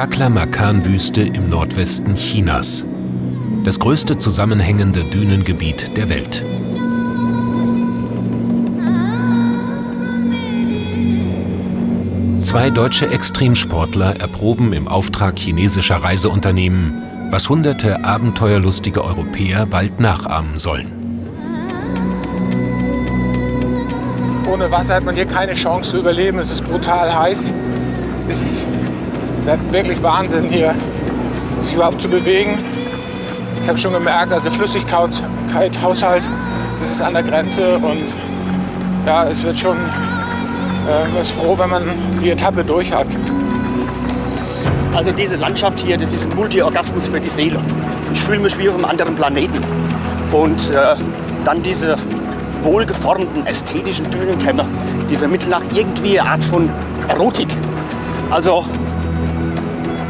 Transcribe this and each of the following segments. Taklamakan-Wüste im Nordwesten Chinas. Das größte zusammenhängende Dünengebiet der Welt. Zwei deutsche Extremsportler erproben im Auftrag chinesischer Reiseunternehmen, was hunderte abenteuerlustige Europäer bald nachahmen sollen. Ohne Wasser hat man hier keine Chance zu überleben. Es ist brutal heiß. Es ist wirklich Wahnsinn hier, sich überhaupt zu bewegen. Ich habe schon gemerkt, also Flüssigkeitshaushalt, das ist an der Grenze. Und ja, es wird schon man ist froh, wenn man die Etappe durch hat. Also diese Landschaft hier, das ist ein Multiorgasmus für die Seele. Ich fühle mich wie auf einem anderen Planeten. Und dann diese wohlgeformten, ästhetischen Dünenkämme, die vermitteln nach irgendwie eine Art von Erotik. Also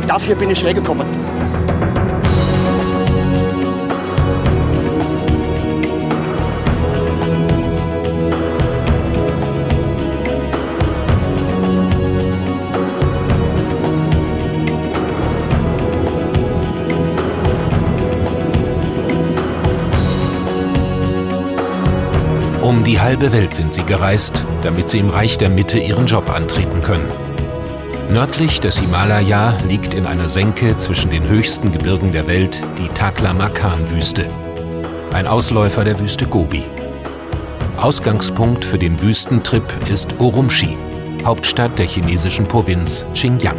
dafür bin ich hergekommen. Um die halbe Welt sind sie gereist, damit sie im Reich der Mitte ihren Job antreten können. Nördlich des Himalaya liegt in einer Senke zwischen den höchsten Gebirgen der Welt die Taklamakan-Wüste, ein Ausläufer der Wüste Gobi. Ausgangspunkt für den Wüstentrip ist Urumqi, Hauptstadt der chinesischen Provinz Xinjiang.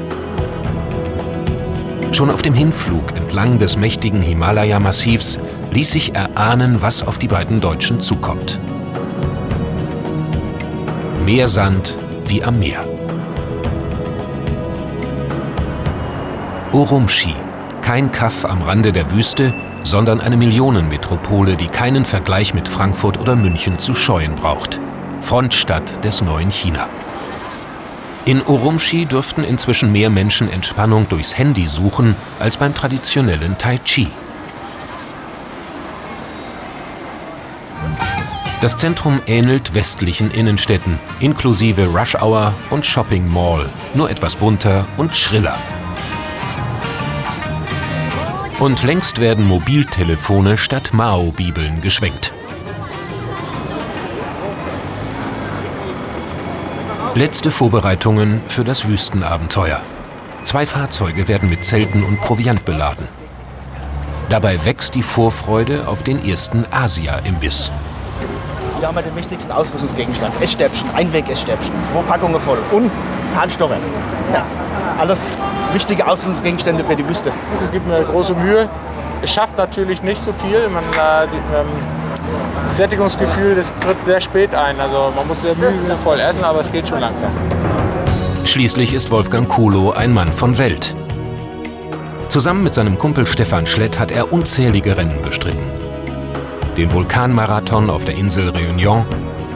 Schon auf dem Hinflug entlang des mächtigen Himalaya-Massivs ließ sich erahnen, was auf die beiden Deutschen zukommt. Mehr Sand wie am Meer. Urumqi, kein Kaff am Rande der Wüste, sondern eine Millionenmetropole, die keinen Vergleich mit Frankfurt oder München zu scheuen braucht. Frontstadt des neuen China. In Urumqi dürften inzwischen mehr Menschen Entspannung durchs Handy suchen als beim traditionellen Tai Chi. Das Zentrum ähnelt westlichen Innenstädten, inklusive Rush Hour und Shopping Mall, nur etwas bunter und schriller. Und längst werden Mobiltelefone statt Mao-Bibeln geschwenkt. Letzte Vorbereitungen für das Wüstenabenteuer. Zwei Fahrzeuge werden mit Zelten und Proviant beladen. Dabei wächst die Vorfreude auf den ersten Asia-Imbiss. Hier haben wir den wichtigsten Ausrüstungsgegenstand. Essstäbchen, Einweg-Essstäbchen, 2 Packungen voll und Zahnstocher. Ja, alles wichtige Ausrüstungsgegenstände für die Wüste. Es gibt mir große Mühe. Es schafft natürlich nicht so viel. Das Sättigungsgefühl, das tritt sehr spät ein. Also man muss sehr mühevoll essen, aber es geht schon langsam. Schließlich ist Wolfgang Kulow ein Mann von Welt. Zusammen mit seinem Kumpel Stefan Schlett hat er unzählige Rennen bestritten. Den Vulkanmarathon auf der Insel Réunion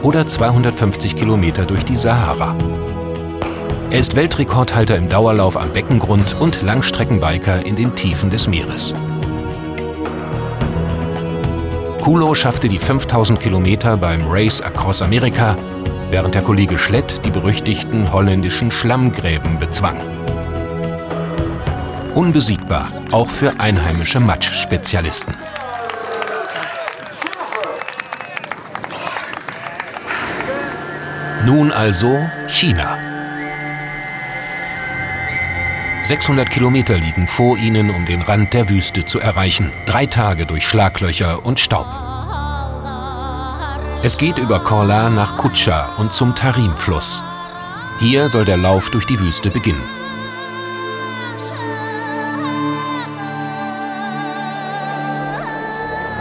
oder 250 Kilometer durch die Sahara. Er ist Weltrekordhalter im Dauerlauf am Beckengrund und Langstreckenbiker in den Tiefen des Meeres. Kulow schaffte die 5000 Kilometer beim Race Across Amerika, während der Kollege Schlett die berüchtigten holländischen Schlammgräben bezwang. Unbesiegbar, auch für einheimische Matsch-Spezialisten. Nun also China. 600 Kilometer liegen vor ihnen, um den Rand der Wüste zu erreichen. 3 Tage durch Schlaglöcher und Staub. Es geht über Korla nach Kutscha und zum Tarim-Fluss. Hier soll der Lauf durch die Wüste beginnen.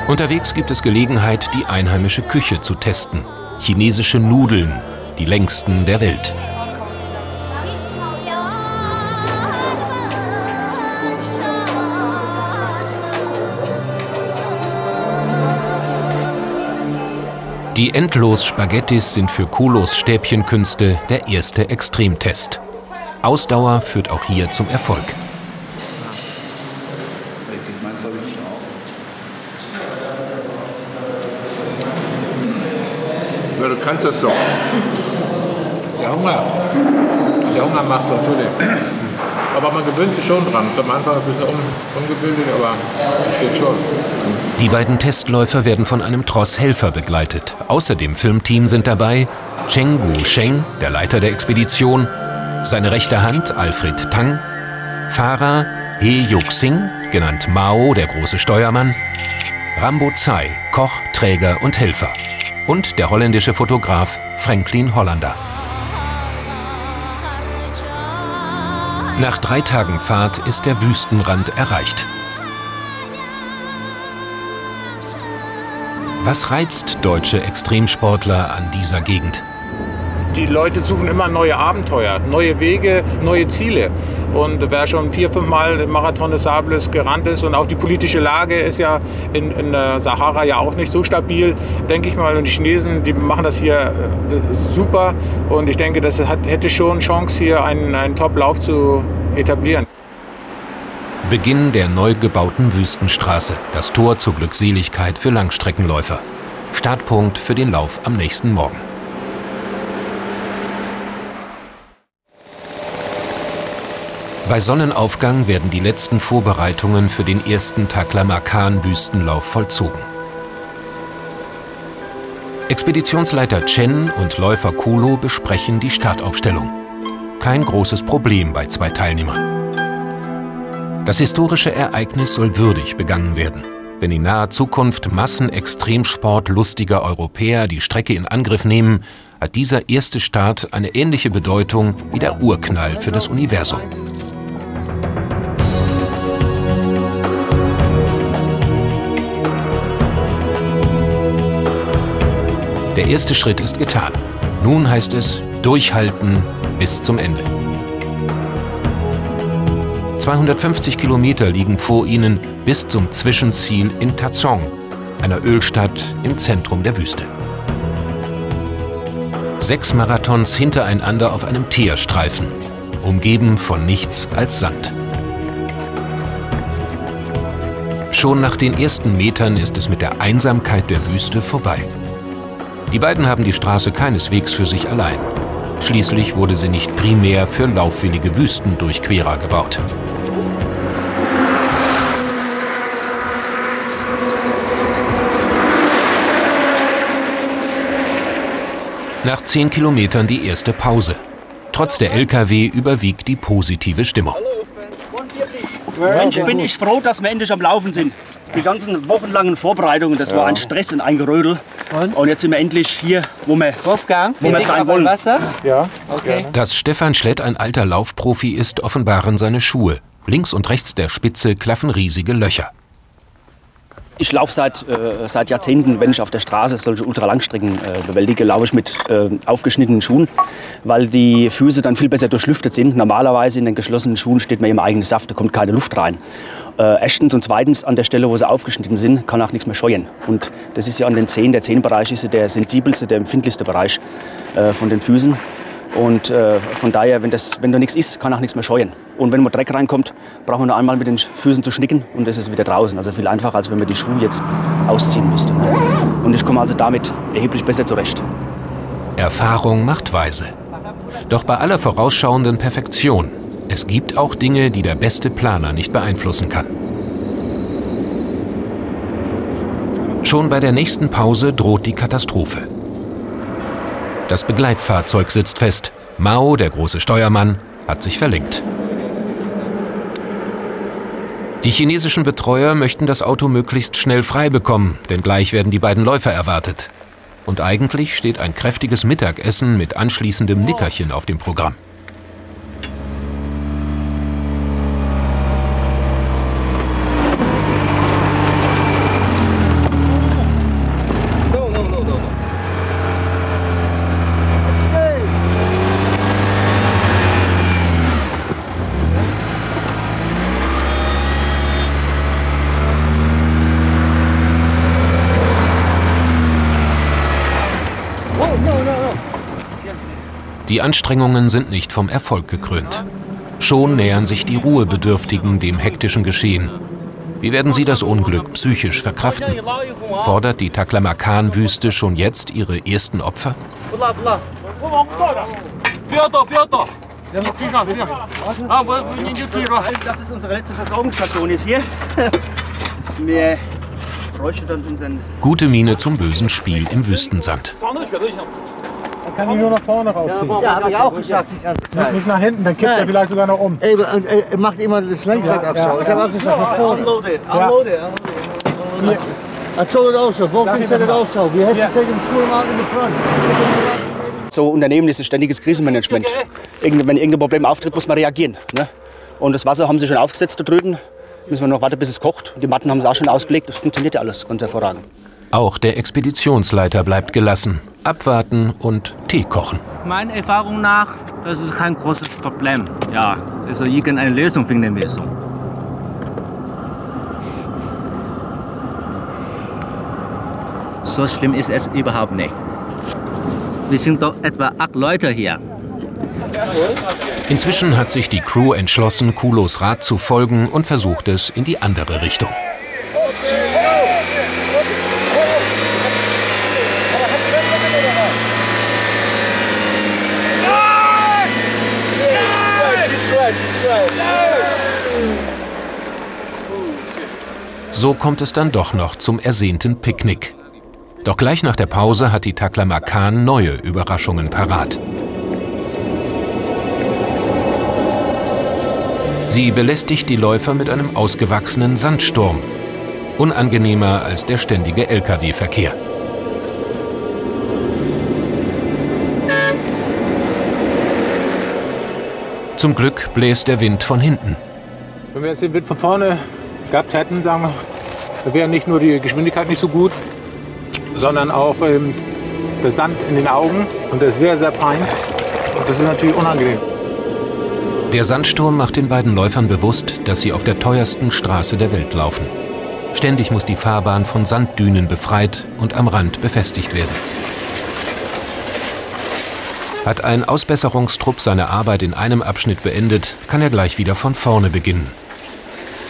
Unterwegs gibt es Gelegenheit, die einheimische Küche zu testen. Chinesische Nudeln. Die längsten der Welt. Die Endlos-Spaghettis sind für Kulows Stäbchenkünste der erste Extremtest. Ausdauer führt auch hier zum Erfolg. Ja, du kannst das doch. Der Hunger macht natürlich. Aber man gewöhnt sich schon dran. Am Anfang ein bisschen ungewöhnlich, aber es geht schon. Die beiden Testläufer werden von einem Tross Helfer begleitet. Außer dem Filmteam sind dabei Cheng Gu Sheng, der Leiter der Expedition, seine rechte Hand Alfred Tang, Fahrer He Juxing, genannt Mao, der große Steuermann, Rambo Tsai, Koch, Träger und Helfer, und der holländische Fotograf Franklin Hollander. Nach 3 Tagen Fahrt ist der Wüstenrand erreicht. Was reizt deutsche Extremsportler an dieser Gegend? Die Leute suchen immer neue Abenteuer, neue Wege, neue Ziele. Und wer schon 4-5 Mal im Marathon des Sables gerannt ist, und auch die politische Lage ist ja in der Sahara ja auch nicht so stabil, denke ich mal. Und die Chinesen, die machen das hier super. Und ich denke, das hätte schon Chance, hier einen Top-Lauf zu etablieren. Beginn der neu gebauten Wüstenstraße, das Tor zur Glückseligkeit für Langstreckenläufer. Startpunkt für den Lauf am nächsten Morgen. Bei Sonnenaufgang werden die letzten Vorbereitungen für den ersten Taklamakan-Wüstenlauf vollzogen. Expeditionsleiter Chen und Läufer Kulow besprechen die Startaufstellung. Kein großes Problem bei 2 Teilnehmern. Das historische Ereignis soll würdig begangen werden. Wenn in naher Zukunft massenextremsportlustiger Europäer die Strecke in Angriff nehmen, hat dieser erste Start eine ähnliche Bedeutung wie der Urknall für das Universum. Der erste Schritt ist getan. Nun heißt es durchhalten bis zum Ende. 250 Kilometer liegen vor ihnen bis zum Zwischenziel in Tazhong, einer Ölstadt im Zentrum der Wüste. 6 Marathons hintereinander auf einem Teerstreifen, umgeben von nichts als Sand. Schon nach den ersten Metern ist es mit der Einsamkeit der Wüste vorbei. Die beiden haben die Straße keineswegs für sich allein. Schließlich wurde sie nicht primär für laufwillige Wüstendurchquerer gebaut. Nach 10 Kilometern die erste Pause. Trotz der LKW überwiegt die positive Stimmung. Mensch, bin ich froh, dass wir endlich am Laufen sind. Die ganzen wochenlangen Vorbereitungen, das war ein Stress und ein Gerödel. Und jetzt sind wir endlich hier, wo wir sein wollen. Wasser? Ja, okay. Dass Stefan Schlett ein alter Laufprofi ist, offenbaren seine Schuhe. Links und rechts der Spitze klaffen riesige Löcher. Ich laufe seit Jahrzehnten, wenn ich auf der Straße solche Ultralangstrecken bewältige, laufe ich mit aufgeschnittenen Schuhen, weil die Füße dann viel besser durchlüftet sind. Normalerweise in den geschlossenen Schuhen steht man im eigenen Saft, da kommt keine Luft rein. Erstens und zweitens, an der Stelle, wo sie aufgeschnitten sind, kann auch nichts mehr scheuen. Und das ist ja an den Zehen, der Zehenbereich ist ja der sensibelste, der empfindlichste Bereich von den Füßen. Und von daher, wenn da nichts ist, kann auch nichts mehr scheuen. Und wenn mal Dreck reinkommt, braucht man nur einmal mit den Füßen zu schnicken und das ist wieder draußen. Also viel einfacher, als wenn man die Schuhe jetzt ausziehen müsste. Und ich komme also damit erheblich besser zurecht. Erfahrung macht weise. Doch bei aller vorausschauenden Perfektion, es gibt auch Dinge, die der beste Planer nicht beeinflussen kann. Schon bei der nächsten Pause droht die Katastrophe. Das Begleitfahrzeug sitzt fest. Mao, der große Steuermann, hat sich verlinkt. Die chinesischen Betreuer möchten das Auto möglichst schnell frei bekommen, denn gleich werden die beiden Läufer erwartet. Und eigentlich steht ein kräftiges Mittagessen mit anschließendem Nickerchen auf dem Programm. Die Anstrengungen sind nicht vom Erfolg gekrönt. Schon nähern sich die Ruhebedürftigen dem hektischen Geschehen. Wie werden sie das Unglück psychisch verkraften? Fordert die Taklamakan-Wüste schon jetzt ihre ersten Opfer? Das ist unsere letzte Versorgungsstation jetzt hier. Wir räuchern unseren... Gute Miene zum bösen Spiel im Wüstensand. Dann kann ich nur nach vorne rausziehen. Ja, hab ich auch gesagt. Nicht nach hinten, dann kippt er vielleicht sogar noch um. Ey, er macht immer das Lenkrad ab. Ich hab auch gesagt, nach vorne. Unloaded. Das soll das auch so. Wolfgang soll das auch so. Wir helfen gegen den Kuhlmann in die Front. So Unternehmen ist ein ständiges Krisenmanagement. Wenn irgendein Problem auftritt, muss man reagieren. Ne? Und das Wasser haben sie schon aufgesetzt da drüben. Müssen wir noch warten, bis es kocht. Die Matten haben es auch schon ausgelegt. Das funktioniert ja alles ganz hervorragend. Auch der Expeditionsleiter bleibt gelassen. Abwarten und Tee kochen. Meiner Erfahrung nach, das ist kein großes Problem. Ja, also irgendeine Lösung finden wir so. So schlimm ist es überhaupt nicht. Wir sind doch etwa 8 Leute hier. Inzwischen hat sich die Crew entschlossen, Kulows Rat zu folgen und versucht es in die andere Richtung. So kommt es dann doch noch zum ersehnten Picknick. Doch gleich nach der Pause hat die Taklamakan neue Überraschungen parat. Sie belästigt die Läufer mit einem ausgewachsenen Sandsturm. Unangenehmer als der ständige Lkw-Verkehr. Zum Glück bläst der Wind von hinten. Wenn wir jetzt den Wind von vorne gehabt hätten, sagen wir, da wäre nicht nur die Geschwindigkeit nicht so gut, sondern auch der Sand in den Augen. Und das ist sehr, sehr fein. Und das ist natürlich unangenehm. Der Sandsturm macht den beiden Läufern bewusst, dass sie auf der teuersten Straße der Welt laufen. Ständig muss die Fahrbahn von Sanddünen befreit und am Rand befestigt werden. Hat ein Ausbesserungstrupp seine Arbeit in einem Abschnitt beendet, kann er gleich wieder von vorne beginnen.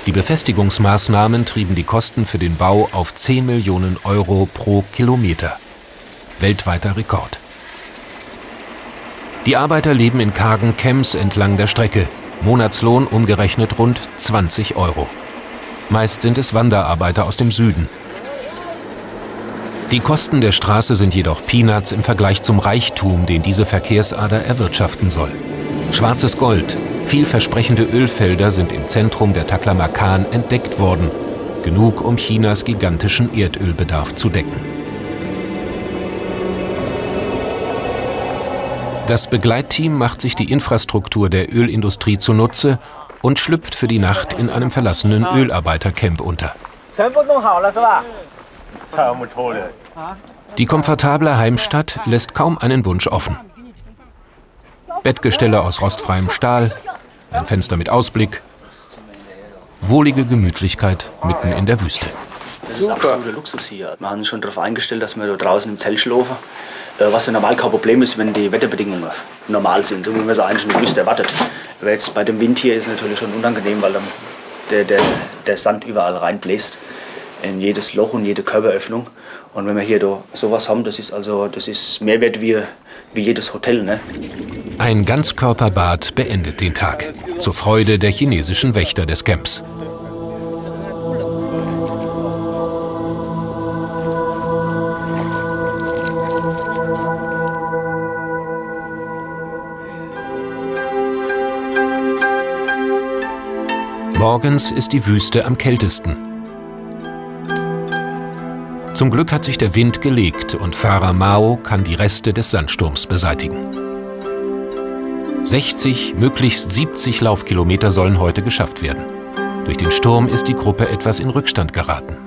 Die Befestigungsmaßnahmen trieben die Kosten für den Bau auf 10 Millionen Euro pro Kilometer. Weltweiter Rekord. Die Arbeiter leben in kargen Camps entlang der Strecke. Monatslohn umgerechnet rund 20 Euro. Meist sind es Wanderarbeiter aus dem Süden. Die Kosten der Straße sind jedoch Peanuts im Vergleich zum Reichtum, den diese Verkehrsader erwirtschaften soll. Schwarzes Gold. Vielversprechende Ölfelder sind im Zentrum der Taklamakan entdeckt worden. Genug, um Chinas gigantischen Erdölbedarf zu decken. Das Begleitteam macht sich die Infrastruktur der Ölindustrie zunutze und schlüpft für die Nacht in einem verlassenen Ölarbeitercamp unter. Die komfortable Heimstatt lässt kaum einen Wunsch offen. Bettgestelle aus rostfreiem Stahl, ein Fenster mit Ausblick, wohlige Gemütlichkeit mitten in der Wüste. Das ist absoluter Luxus hier. Wir haben uns schon darauf eingestellt, dass wir da draußen im Zelt schlafen, was ja normal kein Problem ist, wenn die Wetterbedingungen normal sind, so wie man es eigentlich in der Wüste erwartet. Aber jetzt bei dem Wind hier ist es natürlich schon unangenehm, weil dann der Sand überall reinbläst, in jedes Loch und jede Körperöffnung. Und wenn wir hier da sowas haben, das ist mehr wert wie jedes Hotel, ne? Ein Ganzkörperbad beendet den Tag, zur Freude der chinesischen Wächter des Camps. Morgens ist die Wüste am kältesten. Zum Glück hat sich der Wind gelegt und Fahrer Mao kann die Reste des Sandsturms beseitigen. 60, möglichst 70 Laufkilometer sollen heute geschafft werden. Durch den Sturm ist die Gruppe etwas in Rückstand geraten.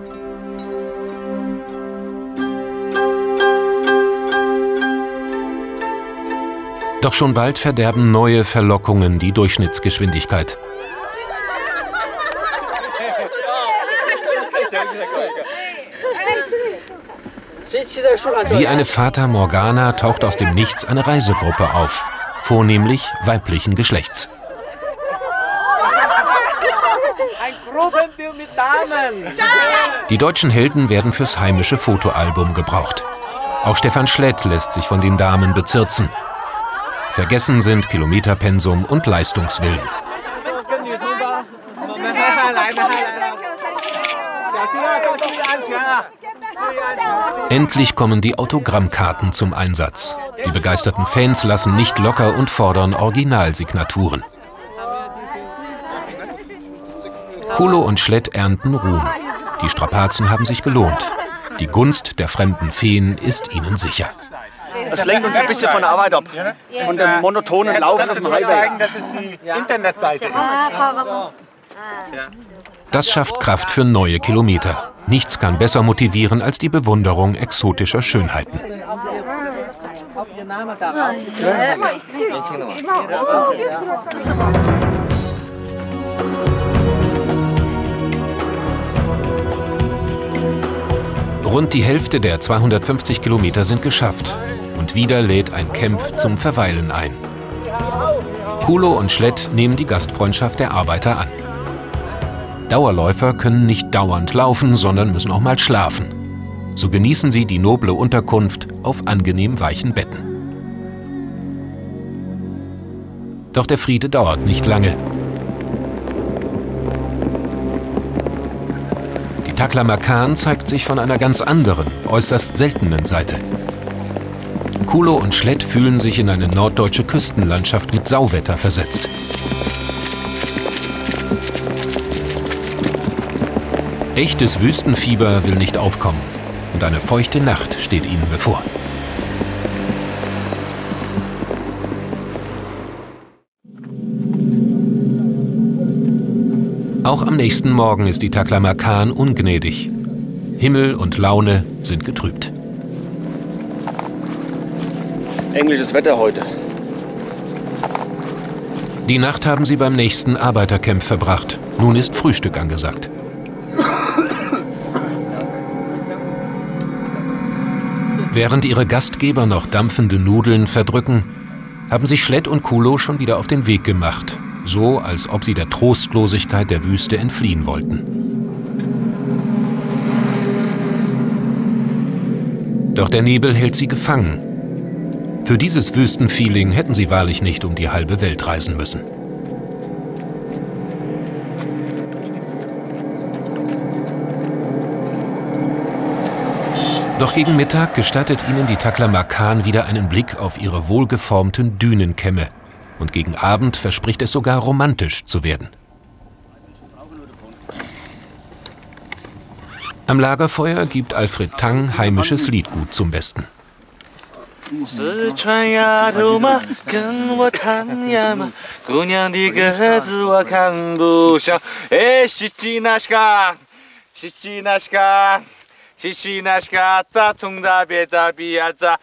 Doch schon bald verderben neue Verlockungen die Durchschnittsgeschwindigkeit. Wie eine Fata Morgana taucht aus dem Nichts eine Reisegruppe auf. Vornehmlich weiblichen Geschlechts. Die deutschen Helden werden fürs heimische Fotoalbum gebraucht. Auch Stefan Schlett lässt sich von den Damen bezirzen. Vergessen sind Kilometerpensum und Leistungswillen. Endlich kommen die Autogrammkarten zum Einsatz. Die begeisterten Fans lassen nicht locker und fordern Originalsignaturen. Kulow und Schlett ernten Ruhm. Die Strapazen haben sich gelohnt. Die Gunst der fremden Feen ist ihnen sicher. Das lenkt uns ein bisschen von der Arbeit ab. Von dem monotonen Laufen auf dem Highway. Zeigen, dass es die Internetseite ist. Das schafft Kraft für neue Kilometer. Nichts kann besser motivieren als die Bewunderung exotischer Schönheiten. Rund die Hälfte der 250 Kilometer sind geschafft. Und wieder lädt ein Camp zum Verweilen ein. Kulow und Schlett nehmen die Gastfreundschaft der Arbeiter an. Dauerläufer können nicht dauernd laufen, sondern müssen auch mal schlafen. So genießen sie die noble Unterkunft auf angenehm weichen Betten. Doch der Friede dauert nicht lange. Die Taklamakan zeigt sich von einer ganz anderen, äußerst seltenen Seite. Kulow und Schlett fühlen sich in eine norddeutsche Küstenlandschaft mit Sauwetter versetzt. Echtes Wüstenfieber will nicht aufkommen und eine feuchte Nacht steht ihnen bevor. Auch am nächsten Morgen ist die Taklamakan ungnädig. Himmel und Laune sind getrübt. Englisches Wetter heute. Die Nacht haben sie beim nächsten Arbeitercamp verbracht. Nun ist Frühstück angesagt. Während ihre Gastgeber noch dampfende Nudeln verdrücken, haben sich Schlett und Kulow schon wieder auf den Weg gemacht. So, als ob sie der Trostlosigkeit der Wüste entfliehen wollten. Doch der Nebel hält sie gefangen. Für dieses Wüstenfeeling hätten sie wahrlich nicht um die halbe Welt reisen müssen. Doch gegen Mittag gestattet ihnen die Taklamakan wieder einen Blick auf ihre wohlgeformten Dünenkämme. Und gegen Abend verspricht es sogar romantisch zu werden. Am Lagerfeuer gibt Alfred Tang heimisches Lied gut zum Besten. Shishinashka, Shishinashka, Tazhong, Zabe, Zabi, Aza.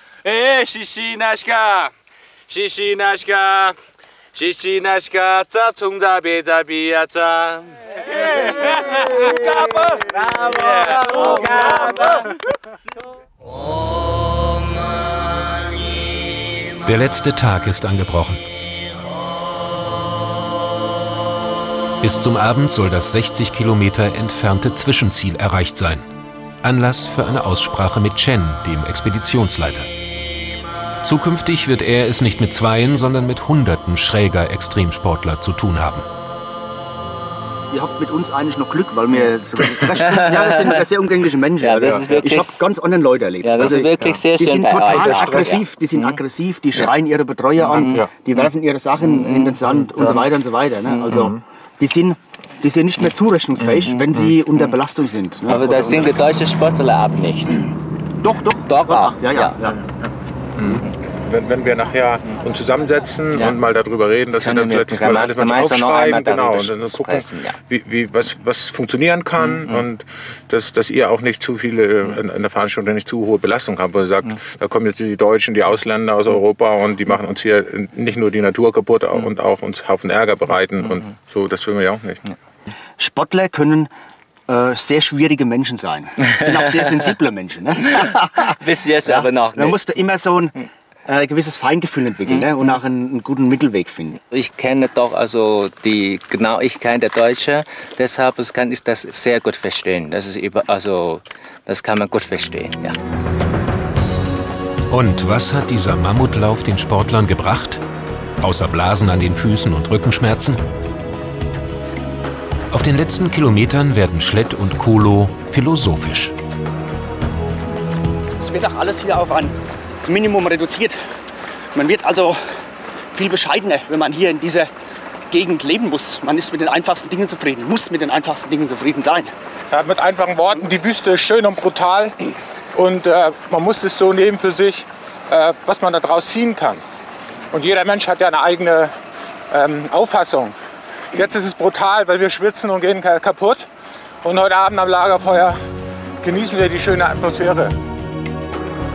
Der letzte Tag ist angebrochen. Bis zum Abend soll das 60 Kilometer entfernte Zwischenziel erreicht sein. Anlass für eine Aussprache mit Chen, dem Expeditionsleiter. Zukünftig wird er es nicht mit Zweien, sondern mit Hunderten schräger Extremsportler zu tun haben. Ihr habt mit uns eigentlich noch Glück, weil wir so recht sind wir sehr umgängliche Menschen. Ja, das ist wirklich, ich habe ganz andere Leute erlebt. Ja, das ist wirklich sehr schön. Die sind total aggressiv, die sind aggressiv, die schreien ihre Betreuer an, die werfen ihre Sachen in den Sand und so weiter und so weiter. Ne? Also, die sind nicht mehr zurechnungsfähig, wenn sie unter Belastung sind. Ne? Aber das sind die deutschen Sportler ab nicht. Doch, doch. Doch, auch. Ja. Wenn wir nachher uns zusammensetzen und mal darüber reden, dass können wir dann vielleicht mal alles mal aufschreiben, und dann gucken, was funktionieren kann und dass ihr auch nicht zu viele an der Veranstaltung nicht zu hohe Belastung habt, wo ihr sagt, da kommen jetzt die Deutschen, die Ausländer aus Europa und die machen uns hier nicht nur die Natur kaputt und auch uns Haufen Ärger bereiten und so, das will man ja auch nicht. Sportler können sehr schwierige Menschen sein. Das sind auch sehr sensible Menschen. Ne? Bis jetzt aber noch nicht. Man musste immer so ein gewisses Feingefühl entwickeln und auch einen guten Mittelweg finden. Ich kenne doch also die Genauigkeit der Deutschen, deshalb kann ich das sehr gut verstehen. Das kann man gut verstehen. Ja. Und was hat dieser Mammutlauf den Sportlern gebracht? außer Blasen an den Füßen und Rückenschmerzen? Auf den letzten Kilometern werden Schlett und Kulow philosophisch. Es wird auch alles hier auf ein Minimum reduziert. Man wird also viel bescheidener, wenn man hier in dieser Gegend leben muss. Man ist mit den einfachsten Dingen zufrieden, muss mit den einfachsten Dingen zufrieden sein. Ja, mit einfachen Worten, die Wüste ist schön und brutal und man muss es so nehmen für sich, was man daraus ziehen kann. Und jeder Mensch hat ja eine eigene Auffassung. Jetzt ist es brutal, weil wir schwitzen und gehen kaputt. Und heute Abend am Lagerfeuer genießen wir die schöne Atmosphäre.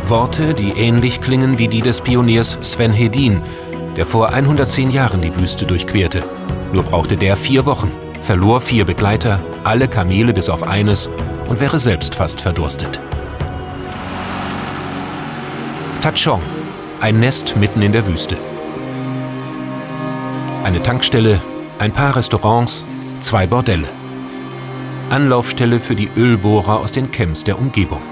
Worte, die ähnlich klingen wie die des Pioniers Sven Hedin, der vor 110 Jahren die Wüste durchquerte. Nur brauchte der 4 Wochen, verlor 4 Begleiter, alle Kamele bis auf eines und wäre selbst fast verdurstet. Tazhong, ein Nest mitten in der Wüste. Eine Tankstelle, ein paar Restaurants, 2 Bordelle. Anlaufstelle für die Ölbohrer aus den Camps der Umgebung.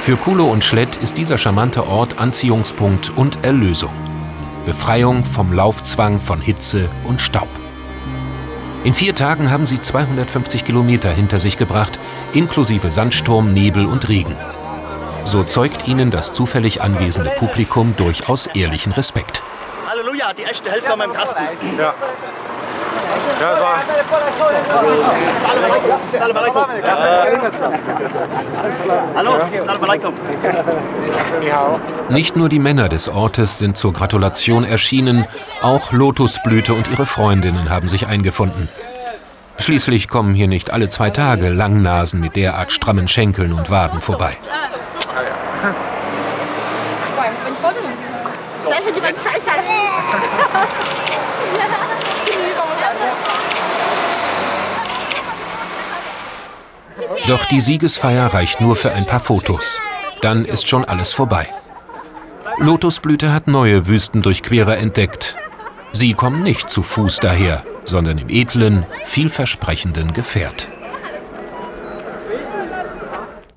Für Kulow und Schlett ist dieser charmante Ort Anziehungspunkt und Erlösung. Befreiung vom Laufzwang von Hitze und Staub. In 4 Tagen haben sie 250 Kilometer hinter sich gebracht, inklusive Sandsturm, Nebel und Regen. So zeugt ihnen das zufällig anwesende Publikum durchaus ehrlichen Respekt. Halleluja, die echte Hälfte an meinem Kasten. Ja. Ja, war. Nicht nur die Männer des Ortes sind zur Gratulation erschienen, auch Lotusblüte und ihre Freundinnen haben sich eingefunden. Schließlich kommen hier nicht alle 2 Tage Langnasen mit derart strammen Schenkeln und Waden vorbei. So, jetzt. Doch die Siegesfeier reicht nur für ein paar Fotos. Dann ist schon alles vorbei. Lotusblüte hat neue Wüstendurchquerer entdeckt. Sie kommen nicht zu Fuß daher, sondern im edlen, vielversprechenden Gefährt.